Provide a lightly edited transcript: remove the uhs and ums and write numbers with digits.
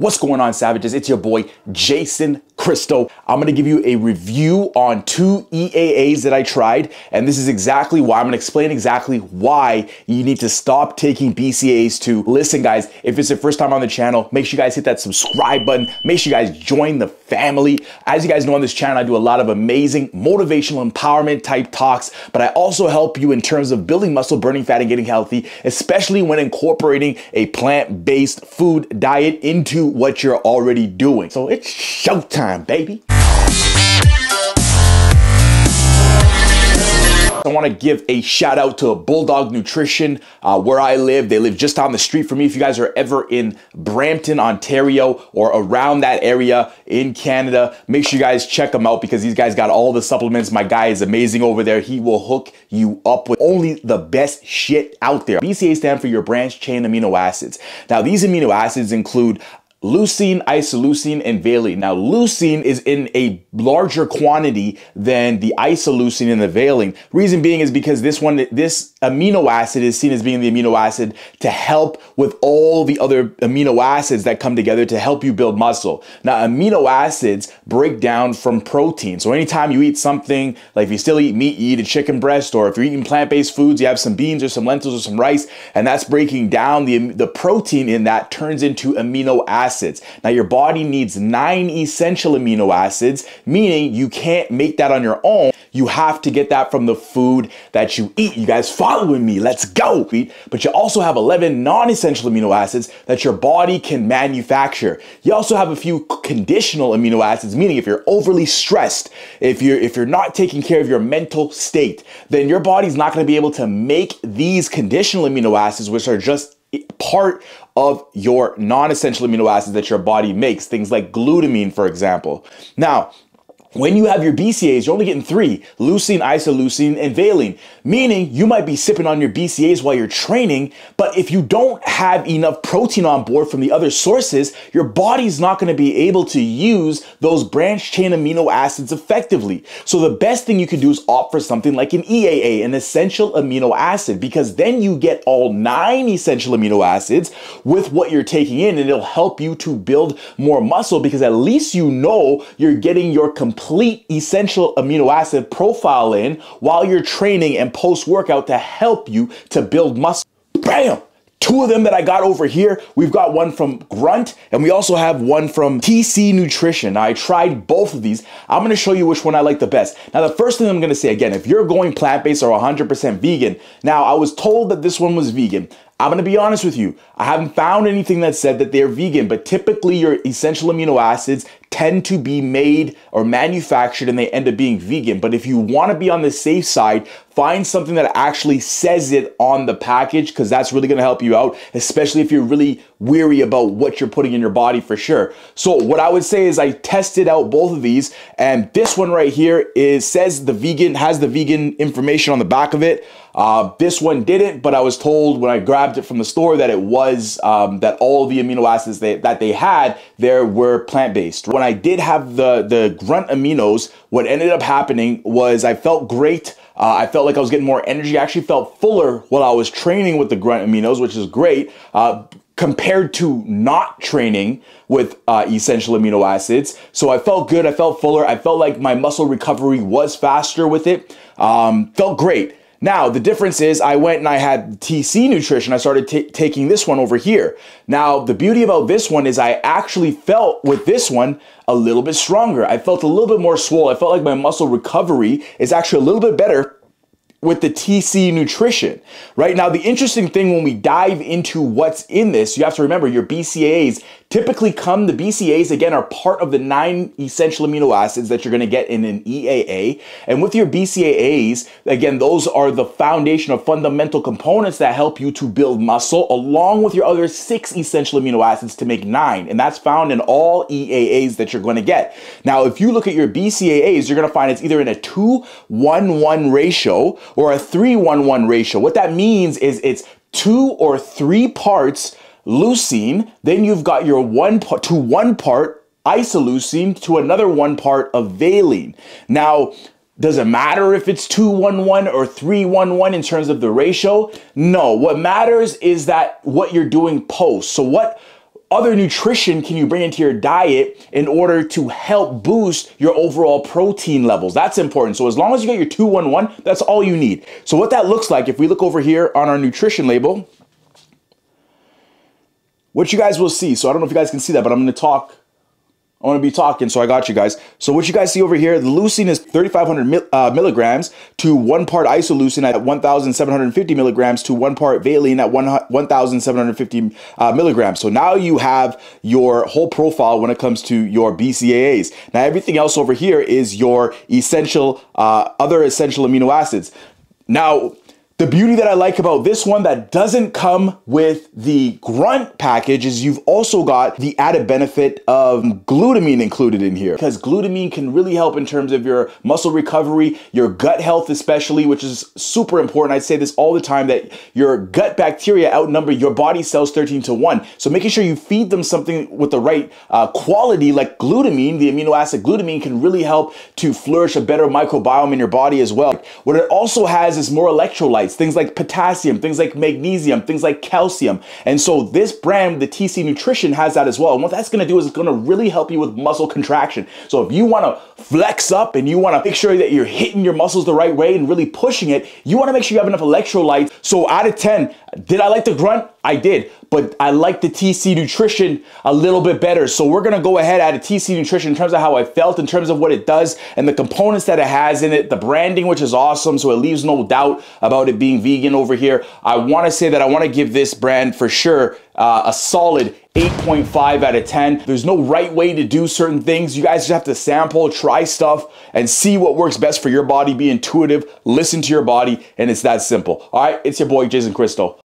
What's going on, Savages? It's your boy, Jason Christo. I'm gonna give you a review on 2 EAAs that I tried, and this is exactly why. I'm gonna explain exactly why you need to stop taking BCAAs too. Listen, guys, if it's your first time on the channel, make sure you guys hit that subscribe button. Make sure you guys join the family. As you guys know, on this channel, I do a lot of amazing motivational empowerment type talks, but I also help you in terms of building muscle, burning fat, and getting healthy, especially when incorporating a plant-based food diet into what you're already doing. So it's showtime, baby. I want to give a shout out to Bulldog Nutrition where I live. They live just down the street from me. If you guys are ever in Brampton, Ontario, or around that area in Canada, make sure you guys check them out because these guys got all the supplements. My guy is amazing over there. He will hook you up with only the best shit out there. BCAAs stand for your branched chain amino acids. Now, these amino acids include leucine, isoleucine, and valine. Now, leucine is in a larger quantity than the isoleucine and the valine. Reason being is because this amino acid is seen as being the amino acid to help with all the other amino acids that come together to help you build muscle. Now, amino acids break down from protein. So anytime you eat something, like if you still eat meat, you eat a chicken breast, or if you're eating plant-based foods, you have some beans or some lentils or some rice, and that's breaking down. The protein in that turns into amino acids. Now, your body needs 9 essential amino acids, meaning you can't make that on your own. You have to get that from the food that you eat. You guys following me? Let's go. But you also have 11 non-essential amino acids that your body can manufacture. You also have a few conditional amino acids, meaning if you're overly stressed, if you're not taking care of your mental state, then your body's not going to be able to make these conditional amino acids, which are just part of your non-essential amino acids that your body makes, things like glutamine, for example. Now, when you have your BCAAs, you're only getting 3, leucine, isoleucine, and valine, meaning you might be sipping on your BCAAs while you're training, but if you don't have enough protein on board from the other sources, your body's not gonna be able to use those branched chain amino acids effectively. So the best thing you can do is opt for something like an EAA, an essential amino acid, because then you get all 9 essential amino acids with what you're taking in, and it'll help you to build more muscle because at least you know you're getting your complete essential amino acid profile in while you're training and post-workout to help you to build muscle. Bam! 2 of them that I got over here. We've got one from Grunt, and we also have one from TC Nutrition. Now, I tried both of these. I'm gonna show you which one I like the best. Now, the first thing I'm gonna say, again, if you're going plant-based or 100% vegan, now I was told that this one was vegan. I'm gonna be honest with you. I haven't found anything that said that they're vegan, but typically your essential amino acids tend to be made or manufactured and they end up being vegan. But if you want to be on the safe side, find something that actually says it on the package, because that's really going to help you out, especially if you're really weary about what you're putting in your body for sure. So what I would say is I tested out both of these, and this one right here says the vegan, has the vegan information on the back of it. This one didn't, but I was told when I grabbed it from the store that it was, that all the amino acids that they had there were plant-based. When I did have the Grunt aminos, what ended up happening was I felt great. I felt like I was getting more energy. I actually felt fuller while I was training with the Grunt aminos, which is great. Compared to not training with essential amino acids. So I felt good, I felt fuller. I felt like my muscle recovery was faster with it. Felt great. Now, the difference is I went and I had TC Nutrition. I started taking this one over here. Now, the beauty about this one is I actually felt with this one a little bit stronger. I felt a little bit more swole. I felt like my muscle recovery is actually a little bit better with the TC Nutrition. Right now, the interesting thing when we dive into what's in this, you have to remember your BCAAs typically come, the BCAAs again are part of the 9 essential amino acids that you're gonna get in an EAA. And with your BCAAs, again, those are the foundation or fundamental components that help you to build muscle along with your other 6 essential amino acids to make 9. And that's found in all EAAs that you're gonna get. Now, if you look at your BCAAs, you're gonna find it's either in a 2-1-1 ratio or a 3-1-1 ratio. What that means is it's 2 or 3 parts leucine, then you've got your 1 to 1 part isoleucine to another 1 part of valine. Now, does it matter if it's 2-1-1 or 3-1-1 in terms of the ratio? No, what matters is that what you're doing post. So what other nutrition can you bring into your diet in order to help boost your overall protein levels? That's important. So as long as you get your 2-1-1, that's all you need. So what that looks like, if we look over here on our nutrition label, what you guys will see, so I don't know if you guys can see that, but I'm going to talk. I want to be talking, so I got you guys. So what you guys see over here, the leucine is 3,500 milligrams to 1 part isoleucine at 1,750 milligrams to 1 part valine at 1,750 milligrams. So now you have your whole profile when it comes to your BCAAs. Now everything else over here is your essential, other essential amino acids. Now, the beauty that I like about this one that doesn't come with the Grunt package is you've also got the added benefit of glutamine included in here, because glutamine can really help in terms of your muscle recovery, your gut health especially, which is super important. I say this all the time, that your gut bacteria outnumber your body cells 13 to 1. So making sure you feed them something with the right quality like glutamine, the amino acid glutamine, can really help to flourish a better microbiome in your body as well. What it also has is more electrolytes. Things like potassium, things like magnesium, things like calcium. And so this brand, the TC Nutrition, has that as well. And what that's going to do is it's going to really help you with muscle contraction. So if you want to flex up and you want to make sure that you're hitting your muscles the right way and really pushing it, you want to make sure you have enough electrolytes. So out of 10, did I like the Grunt? I did, but I like the TC Nutrition a little bit better. So we're going to go ahead at a TC Nutrition in terms of how I felt, in terms of what it does and the components that it has in it, the branding, which is awesome. So it leaves no doubt about it being vegan over here. I want to say that I want to give this brand for sure a solid 8.5 out of 10. There's no right way to do certain things. You guys just have to sample, try stuff, and see what works best for your body. Be intuitive, listen to your body, and it's that simple. All right, it's your boy, Jason Christo.